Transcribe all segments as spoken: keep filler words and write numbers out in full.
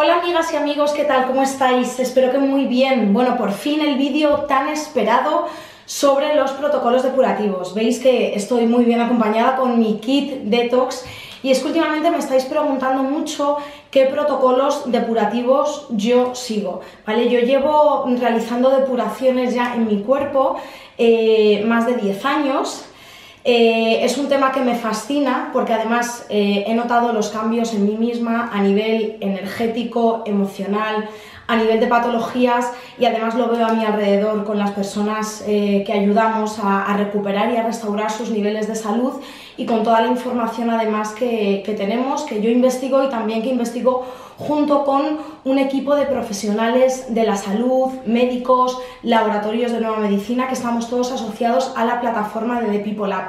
Hola amigas y amigos, ¿qué tal? ¿Cómo estáis? Espero que muy bien. Bueno, por fin el vídeo tan esperado sobre los protocolos depurativos. Veis que estoy muy bien acompañada con mi kit detox y es que últimamente me estáis preguntando mucho qué protocolos depurativos yo sigo, ¿vale? Yo llevo realizando depuraciones ya en mi cuerpo eh, más de diez años. Eh, es un tema que me fascina porque además eh, he notado los cambios en mí misma a nivel energético, emocional, a nivel de patologías y además lo veo a mi alrededor con las personas eh, que ayudamos a, a recuperar y a restaurar sus niveles de salud y con toda la información además que, que tenemos, que yo investigo y también que investigo junto con un equipo de profesionales de la salud, médicos, laboratorios de nueva medicina, que estamos todos asociados a la plataforma de The People Lab.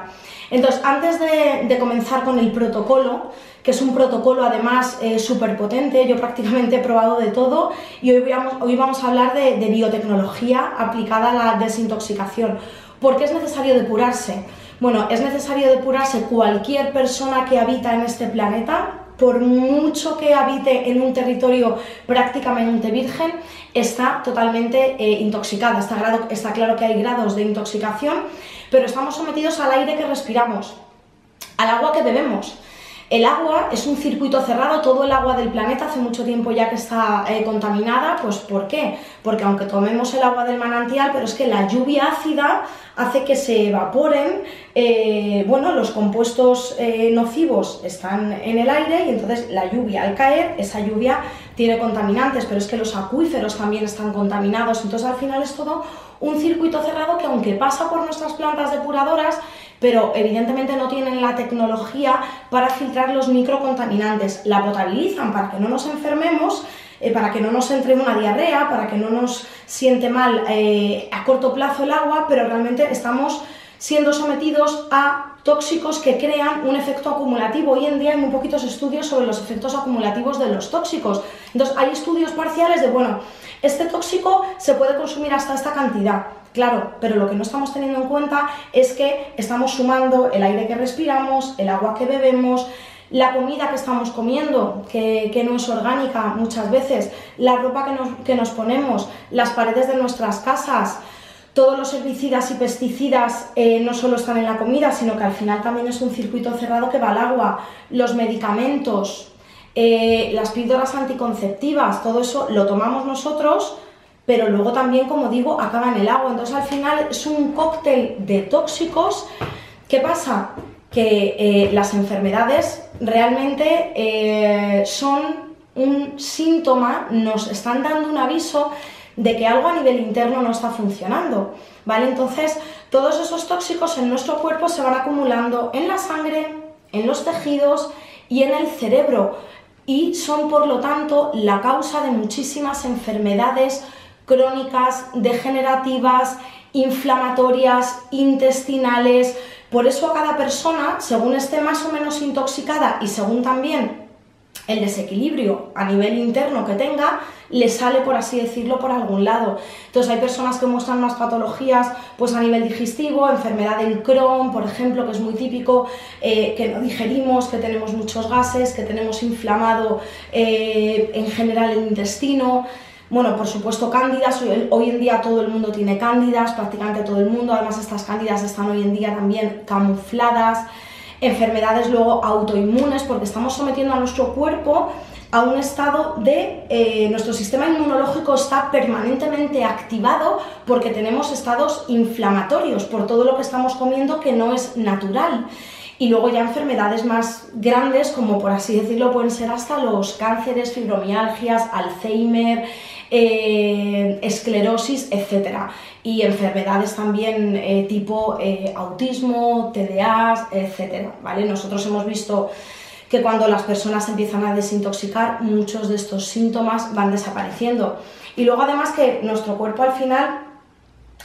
Entonces, antes de, de comenzar con el protocolo, que es un protocolo además eh, súper potente, yo prácticamente he probado de todo y hoy, voy a, hoy vamos a hablar de, de biotecnología aplicada a la desintoxicación. ¿Por qué es necesario depurarse? Bueno, es necesario depurarse cualquier persona que habita en este planeta. Por mucho que habite en un territorio prácticamente virgen, está totalmente eh, intoxicada. Está, grado, está claro que hay grados de intoxicación, pero estamos sometidos al aire que respiramos, al agua que bebemos. El agua es un circuito cerrado, todo el agua del planeta hace mucho tiempo ya que está eh, contaminada. Pues ¿por qué? Porque aunque tomemos el agua del manantial, pero es que la lluvia ácida hace que se evaporen, eh, bueno, los compuestos eh, nocivos están en el aire y entonces la lluvia al caer, esa lluvia tiene contaminantes, pero es que los acuíferos también están contaminados, entonces al final es todo un circuito cerrado que aunque pasa por nuestras plantas depuradoras, pero evidentemente no tienen la tecnología para filtrar los microcontaminantes, la potabilizan para que no nos enfermemos, eh, para que no nos entre una diarrea, para que no nos siente mal eh, a corto plazo el agua, pero realmente estamos siendo sometidos a tóxicos que crean un efecto acumulativo. Hoy en día hay muy poquitos estudios sobre los efectos acumulativos de los tóxicos. Entonces hay estudios parciales de, bueno, este tóxico se puede consumir hasta esta cantidad. Claro, pero lo que no estamos teniendo en cuenta es que estamos sumando el aire que respiramos, el agua que bebemos, la comida que estamos comiendo, que, que no es orgánica muchas veces, la ropa que nos, que nos ponemos, las paredes de nuestras casas. Todos los herbicidas y pesticidas eh, no solo están en la comida, sino que al final también es un circuito cerrado que va al agua, los medicamentos, eh, las píldoras anticonceptivas, todo eso lo tomamos nosotros, pero luego también, como digo, acaba en el agua. Entonces al final es un cóctel de tóxicos. ¿Qué pasa? Que eh, las enfermedades realmente eh, son un síntoma, nos están dando un aviso de que algo a nivel interno no está funcionando, ¿vale? Entonces, todos esos tóxicos en nuestro cuerpo se van acumulando en la sangre, en los tejidos y en el cerebro y son, por lo tanto, la causa de muchísimas enfermedades crónicas, degenerativas, inflamatorias, intestinales. Por eso a cada persona, según esté más o menos intoxicada y según también el desequilibrio a nivel interno que tenga, le sale, por así decirlo, por algún lado. Entonces hay personas que muestran más patologías pues a nivel digestivo, enfermedad del Crohn, por ejemplo, que es muy típico, eh, que no digerimos, que tenemos muchos gases, que tenemos inflamado eh, en general el intestino. Bueno, por supuesto, cándidas. Hoy en día todo el mundo tiene cándidas, prácticamente todo el mundo. Además, estas cándidas están hoy en día también camufladas. Enfermedades luego autoinmunes, porque estamos sometiendo a nuestro cuerpo a un estado de... Eh, nuestro sistema inmunológico está permanentemente activado porque tenemos estados inflamatorios por todo lo que estamos comiendo que no es natural. Y luego ya enfermedades más grandes, como por así decirlo, pueden ser hasta los cánceres, fibromialgias, Alzheimer, eh, esclerosis, etcétera. Y enfermedades también eh, tipo eh, autismo, T D A, etcétera, ¿vale? Nosotros hemos visto que cuando las personas empiezan a desintoxicar, muchos de estos síntomas van desapareciendo. Y luego además que nuestro cuerpo al final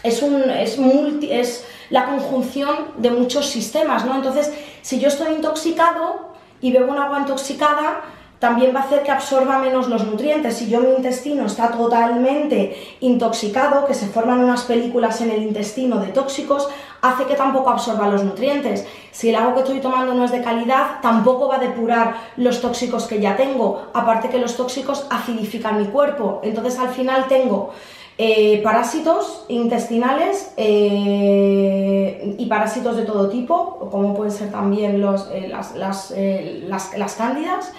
es, un, es, multi, es la conjunción de muchos sistemas, ¿no? Entonces, si yo estoy intoxicado y bebo un agua intoxicada, también va a hacer que absorba menos los nutrientes. Si yo mi intestino está totalmente intoxicado, que se forman unas películas en el intestino de tóxicos, hace que tampoco absorba los nutrientes. Si el agua que estoy tomando no es de calidad, tampoco va a depurar los tóxicos que ya tengo, aparte que los tóxicos acidifican mi cuerpo. Entonces al final tengo eh, parásitos intestinales eh, y parásitos de todo tipo, como pueden ser también los, eh, las, las, eh, las, las cándidas.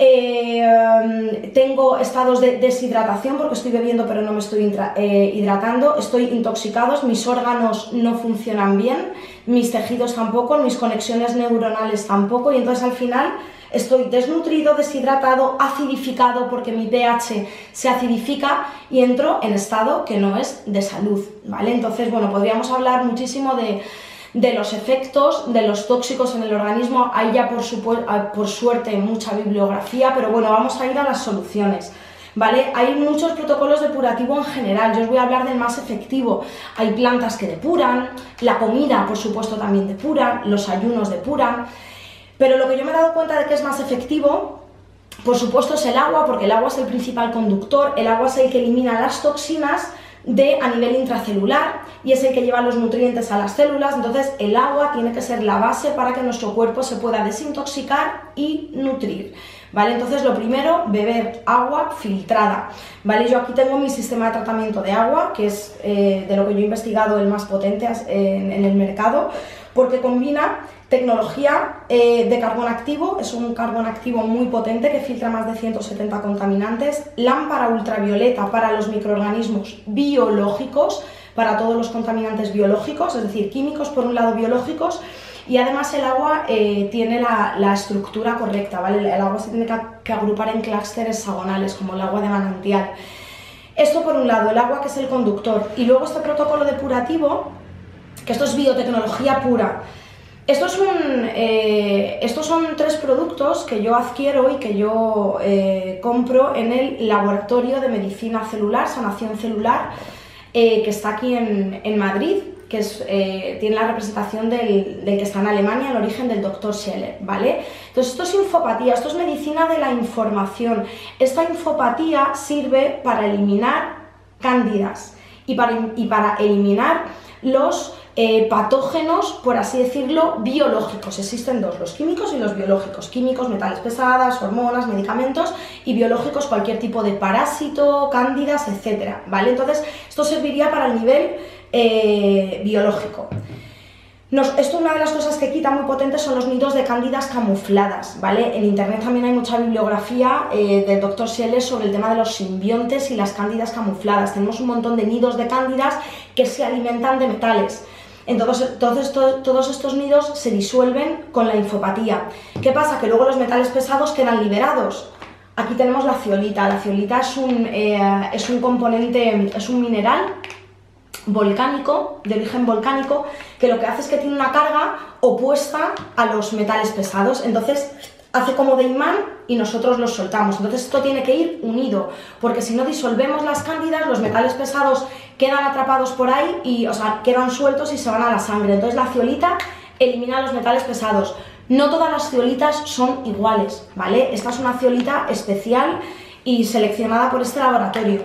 Eh, tengo estados de deshidratación porque estoy bebiendo pero no me estoy eh, hidratando, estoy intoxicado, mis órganos no funcionan bien, mis tejidos tampoco, mis conexiones neuronales tampoco, y entonces al final estoy desnutrido, deshidratado, acidificado porque mi pH se acidifica y entro en estado que no es de salud, ¿vale? Entonces, bueno, podríamos hablar muchísimo de... de los efectos de los tóxicos en el organismo. Hay ya por, por suerte mucha bibliografía, pero bueno, vamos a ir a las soluciones, ¿vale? Hay muchos protocolos depurativos en general, yo os voy a hablar del más efectivo. Hay plantas que depuran, la comida por supuesto también depura, los ayunos depuran, pero lo que yo me he dado cuenta de que es más efectivo, por supuesto, es el agua, porque el agua es el principal conductor, el agua es el que elimina las toxinas de a nivel intracelular y es el que lleva los nutrientes a las células. Entonces el agua tiene que ser la base para que nuestro cuerpo se pueda desintoxicar y nutrir, ¿vale? Entonces lo primero, beber agua filtrada, ¿vale? Yo aquí tengo mi sistema de tratamiento de agua, que es eh, de lo que yo he investigado el más potente en, en el mercado, porque combina tecnología eh, de carbón activo, es un carbón activo muy potente que filtra más de ciento setenta contaminantes, lámpara ultravioleta para los microorganismos biológicos, para todos los contaminantes biológicos, es decir, químicos por un lado, biológicos, y además el agua eh, tiene la, la estructura correcta, ¿vale? El, el agua se tiene que, que agrupar en clústeres hexagonales, como el agua de manantial. Esto por un lado, el agua que es el conductor, y luego este protocolo depurativo, que esto es biotecnología pura. Esto es un, eh, estos son tres productos que yo adquiero y que yo eh, compro en el Laboratorio de Medicina Celular, Sanación Celular, eh, que está aquí en, en Madrid, que es, eh, tiene la representación del, del que está en Alemania, el origen del doctor Scheller, ¿vale? Entonces esto es infopatía, esto es medicina de la información. Esta infopatía sirve para eliminar cándidas y para, y para eliminar los Eh, patógenos, por así decirlo, biológicos. Existen dos, los químicos y los biológicos. Químicos, metales pesadas, hormonas, medicamentos, y biológicos, cualquier tipo de parásito, cándidas, etcétera, ¿vale? Entonces, esto serviría para el nivel eh, biológico. Nos, esto, una de las cosas que quita muy potente son los nidos de cándidas camufladas, ¿vale? En internet también hay mucha bibliografía eh, del doctor Schiele sobre el tema de los simbiontes y las cándidas camufladas. Tenemos un montón de nidos de cándidas que se alimentan de metales. Entonces, todos, todos estos nidos se disuelven con la infopatía. ¿Qué pasa? Que luego los metales pesados quedan liberados. Aquí tenemos la zeolita. La zeolita es un, eh, es un componente, es un mineral volcánico, de origen volcánico, que lo que hace es que tiene una carga opuesta a los metales pesados. Entonces, hace como de imán y nosotros los soltamos. Entonces esto tiene que ir unido, porque si no disolvemos las cándidas, los metales pesados quedan atrapados por ahí y, o sea, quedan sueltos y se van a la sangre. Entonces la zeolita elimina los metales pesados. No todas las zeolitas son iguales, ¿vale? Esta es una zeolita especial y seleccionada por este laboratorio.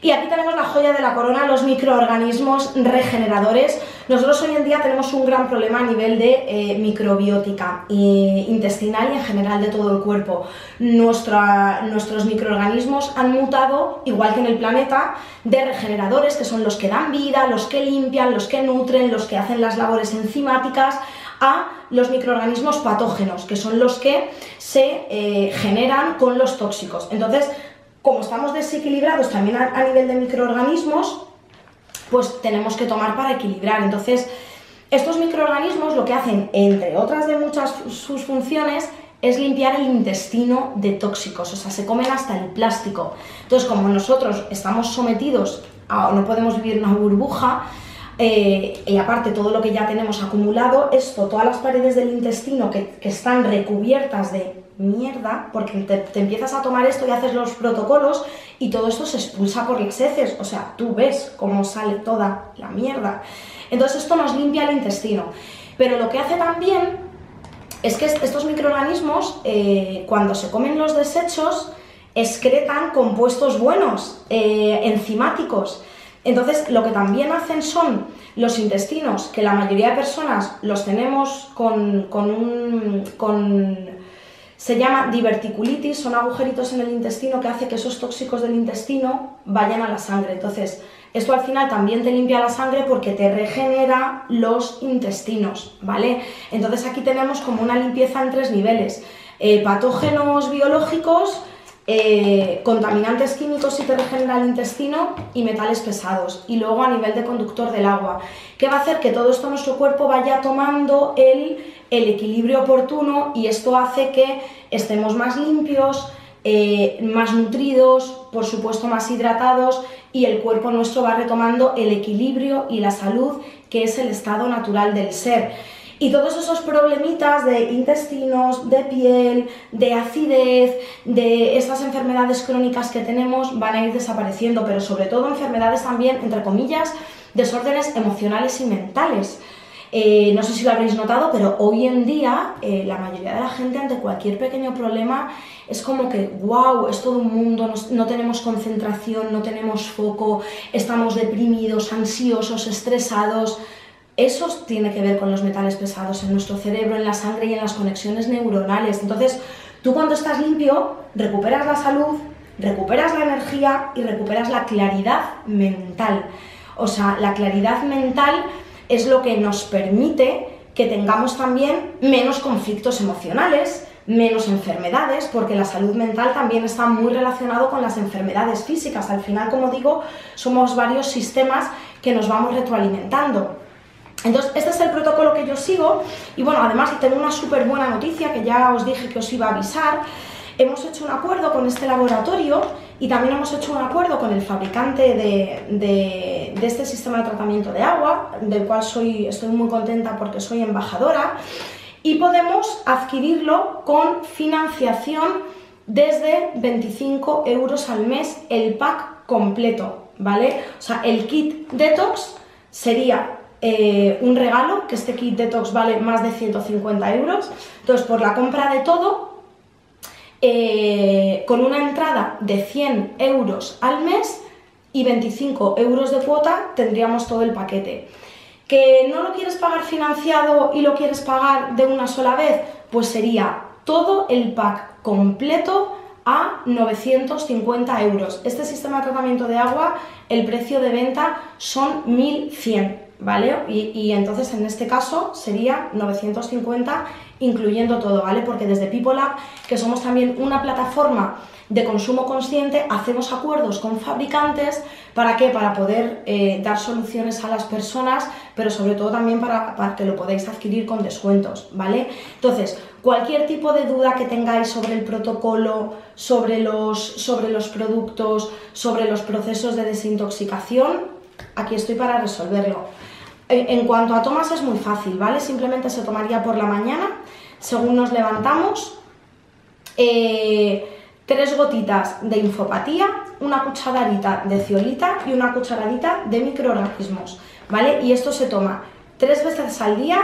Y aquí tenemos la joya de la corona, los microorganismos regeneradores. Nosotros hoy en día tenemos un gran problema a nivel de eh, microbiótica eh, intestinal y en general de todo el cuerpo. Nuestra, nuestros microorganismos han mutado, igual que en el planeta, de regeneradores, que son los que dan vida, los que limpian, los que nutren, los que hacen las labores enzimáticas, a los microorganismos patógenos, que son los que se eh, generan con los tóxicos. Entonces, como estamos desequilibrados también a, a nivel de microorganismos, pues tenemos que tomar para equilibrar. Entonces, estos microorganismos lo que hacen, entre otras de muchas sus funciones, es limpiar el intestino de tóxicos, o sea, se comen hasta el plástico. Entonces, como nosotros estamos sometidos a, no podemos vivir en una burbuja, eh, y aparte todo lo que ya tenemos acumulado, esto, todas las paredes del intestino que, que están recubiertas de mierda, porque te, te empiezas a tomar esto y haces los protocolos y todo esto se expulsa por las heces, o sea, tú ves cómo sale toda la mierda. Entonces esto nos limpia el intestino, pero lo que hace también es que estos microorganismos, eh, cuando se comen los desechos, excretan compuestos buenos, eh, enzimáticos. Entonces lo que también hacen son Los intestinos, que la mayoría de personas los tenemos con, con un... Con, se llama diverticulitis, son agujeritos en el intestino que hace que esos tóxicos del intestino vayan a la sangre. Entonces, esto al final también te limpia la sangre porque te regenera los intestinos, ¿vale? Entonces aquí tenemos como una limpieza en tres niveles. Eh, patógenos biológicos, eh, contaminantes químicos si te regenera el intestino y metales pesados. Y luego a nivel de conductor del agua, que va a hacer que todo esto nuestro cuerpo vaya tomando el... el equilibrio oportuno, y esto hace que estemos más limpios, eh, más nutridos, por supuesto más hidratados, y el cuerpo nuestro va retomando el equilibrio y la salud, que es el estado natural del ser. Y todos esos problemitas de intestinos, de piel, de acidez, de estas enfermedades crónicas que tenemos van a ir desapareciendo, pero sobre todo enfermedades también, entre comillas, desórdenes emocionales y mentales. Eh, no sé si lo habréis notado, pero hoy en día eh, la mayoría de la gente ante cualquier pequeño problema es como que wow, es todo un mundo, nos, no tenemos concentración, no tenemos foco, estamos deprimidos, ansiosos, estresados. Eso tiene que ver con los metales pesados en nuestro cerebro, en la sangre y en las conexiones neuronales. Entonces, tú cuando estás limpio recuperas la salud, recuperas la energía y recuperas la claridad mental. O sea, la claridad mental es lo que nos permite que tengamos también menos conflictos emocionales, menos enfermedades, porque la salud mental también está muy relacionado con las enfermedades físicas. Al final, como digo, somos varios sistemas que nos vamos retroalimentando. Entonces, este es el protocolo que yo sigo, y bueno, además tengo una súper buena noticia que ya os dije que os iba a avisar. Hemos hecho un acuerdo con este laboratorio y también hemos hecho un acuerdo con el fabricante de, de, de este sistema de tratamiento de agua, del cual soy, estoy muy contenta porque soy embajadora, y podemos adquirirlo con financiación desde veinticinco euros al mes el pack completo, ¿vale? O sea, el kit detox sería... Eh, un regalo, que este kit detox vale más de ciento cincuenta euros. Entonces, por la compra de todo, Eh, con una entrada de cien euros al mes y veinticinco euros de cuota, tendríamos todo el paquete. ¿Que no lo quieres pagar financiado y lo quieres pagar de una sola vez? Pues sería todo el pack completo a novecientos cincuenta euros. Este sistema de tratamiento de agua, el precio de venta son mil cien, ¿vale? Y, y entonces en este caso sería novecientos cincuenta incluyendo todo, ¿vale? Porque desde People Lab, que somos también una plataforma de consumo consciente, hacemos acuerdos con fabricantes, ¿para qué? Para poder eh, dar soluciones a las personas, pero sobre todo también para, para que lo podáis adquirir con descuentos, ¿vale? Entonces, cualquier tipo de duda que tengáis sobre el protocolo, sobre los, sobre los productos, sobre los procesos de desintoxicación, aquí estoy para resolverlo. En cuanto a tomas es muy fácil, ¿vale? Simplemente se tomaría por la mañana, según nos levantamos, eh, tres gotitas de infopatía, una cucharadita de zeolita y una cucharadita de microorganismos, ¿vale? Y esto se toma tres veces al día,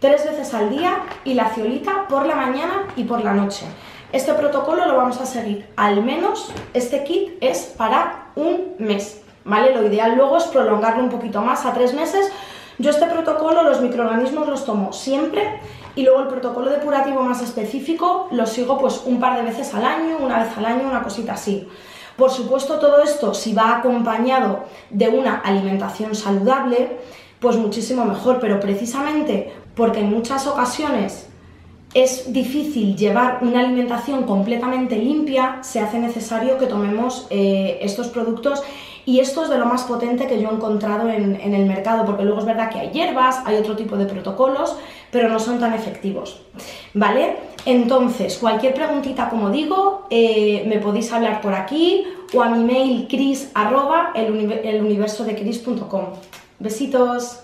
tres veces al día, y la zeolita por la mañana y por la noche. Este protocolo lo vamos a seguir, al menos este kit es para un mes, ¿vale? Lo ideal luego es prolongarlo un poquito más, a tres meses. Yo este protocolo, los microorganismos los tomo siempre, y luego el protocolo depurativo más específico lo sigo pues un par de veces al año, una vez al año, una cosita así. Por supuesto, todo esto, si va acompañado de una alimentación saludable, pues muchísimo mejor, pero precisamente porque en muchas ocasiones es difícil llevar una alimentación completamente limpia, se hace necesario que tomemos eh, estos productos. Y esto es de lo más potente que yo he encontrado en, en el mercado, porque luego es verdad que hay hierbas, hay otro tipo de protocolos, pero no son tan efectivos, ¿vale? Entonces, cualquier preguntita, como digo, eh, me podéis hablar por aquí o a mi mail cris arroba el universo de cris punto com. Besitos.